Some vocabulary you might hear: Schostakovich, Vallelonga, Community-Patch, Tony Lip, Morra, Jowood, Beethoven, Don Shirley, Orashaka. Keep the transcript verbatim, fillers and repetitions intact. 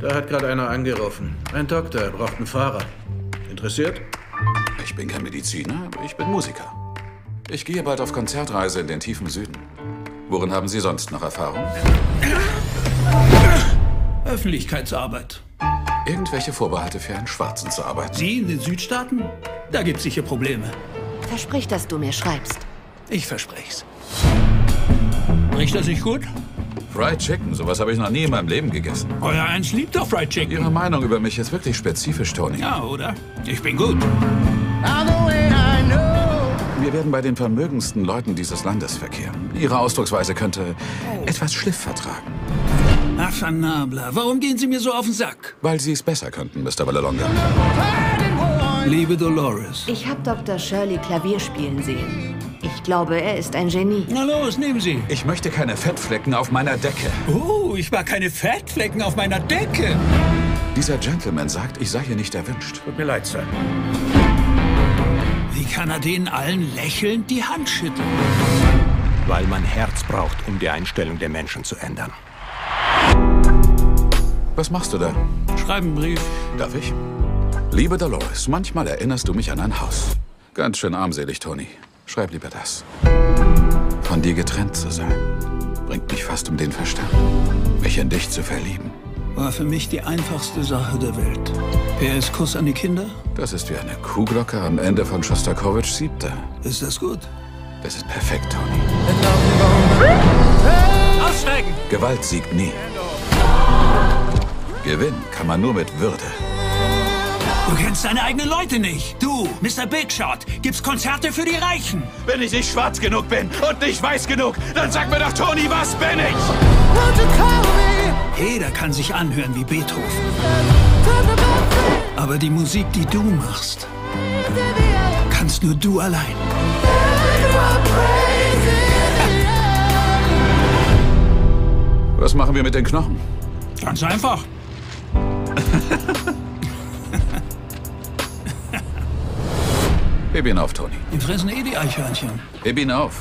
Da hat gerade einer angerufen. Ein Doktor, er braucht einen Fahrer. Interessiert? Ich bin kein Mediziner, aber ich bin Musiker. Ich gehe bald auf Konzertreise in den tiefen Süden. Worin haben Sie sonst noch Erfahrung? Öffentlichkeitsarbeit. Irgendwelche Vorbehalte für einen Schwarzen zu arbeiten. Sie in den Südstaaten? Da gibt's sicher Probleme. Versprich, dass du mir schreibst. Ich versprech's. Riecht das nicht gut? Fried Chicken, sowas habe ich noch nie in meinem Leben gegessen. Euer Eins liebt doch Fried Chicken. Ihre Meinung über mich ist wirklich spezifisch, Tony. Ja, oder? Ich bin gut. Wir werden bei den vermögendsten Leuten dieses Landes verkehren. Ihre Ausdrucksweise könnte etwas Schliff vertragen. Ach, Nabla, warum gehen Sie mir so auf den Sack? Weil Sie es besser könnten, Mister Vallelonga. Liebe Dolores. Ich habe Doktor Shirley Klavier spielen sehen. Ich glaube, er ist ein Genie. Na los, nehmen Sie. Ich möchte keine Fettflecken auf meiner Decke. Oh, ich mag keine Fettflecken auf meiner Decke. Dieser Gentleman sagt, ich sei hier nicht erwünscht. Tut mir leid, Sir. Wie kann er denen allen lächelnd die Hand schütteln? Weil man Herz braucht, um die Einstellung der Menschen zu ändern. Was machst du da? Schreib einen Brief. Darf ich? Liebe Dolores, manchmal erinnerst du mich an ein Haus. Ganz schön armselig, Tony. Schreib lieber das. Von dir getrennt zu sein, bringt mich fast um den Verstand. Mich in dich zu verlieben, war für mich die einfachste Sache der Welt. P S Kuss an die Kinder? Das ist wie eine Kuhglocke am Ende von Schostakovich siebter. Ist das gut? Das ist perfekt, Tony. Aussteigen! Gewalt siegt nie. Gewinnen kann man nur mit Würde. Du kennst deine eigenen Leute nicht. Du, Mister Big Shot, gibst Konzerte für die Reichen. Wenn ich nicht schwarz genug bin und nicht weiß genug, dann sag mir doch, Tony, was bin ich? Jeder kann sich anhören wie Beethoven. Aber die Musik, die du machst, kannst nur du allein. Was machen wir mit den Knochen? Ganz einfach. Heb ihn auf, Tony. Die fressen eh die Eichhörnchen. Heb ihn auf.